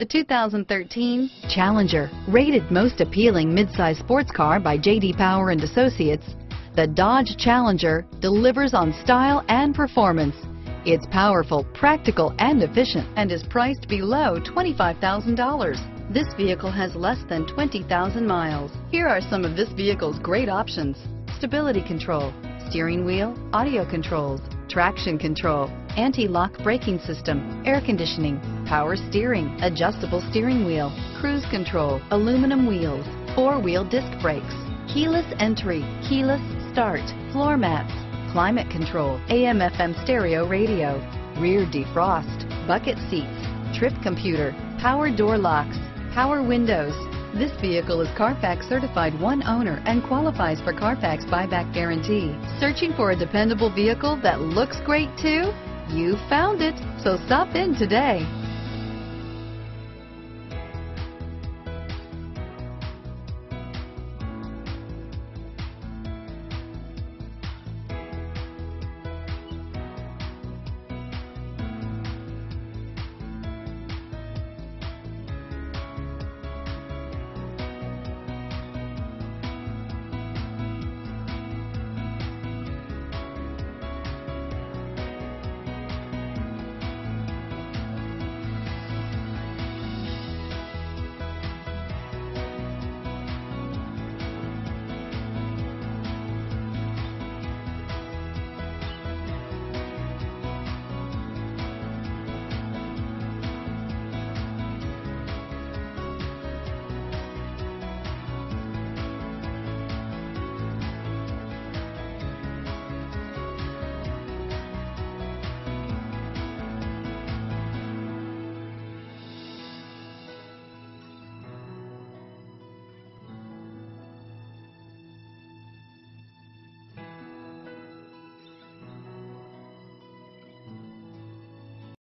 The 2013 Challenger, rated most appealing midsize sports car by J.D. Power and Associates, the Dodge Challenger delivers on style and performance. It's powerful, practical, and efficient, and is priced below $25,000. This vehicle has less than 20,000 miles. Here are some of this vehicle's great options: stability control, steering wheel audio controls, traction control, anti-lock braking system, air conditioning, power steering, adjustable steering wheel, cruise control, aluminum wheels, four-wheel disc brakes, keyless entry, keyless start, floor mats, climate control, AM/FM stereo radio, rear defrost, bucket seats, trip computer, power door locks, power windows. This vehicle is Carfax certified one owner and qualifies for Carfax buyback guarantee. Searching for a dependable vehicle that looks great too? You found it, so stop in today.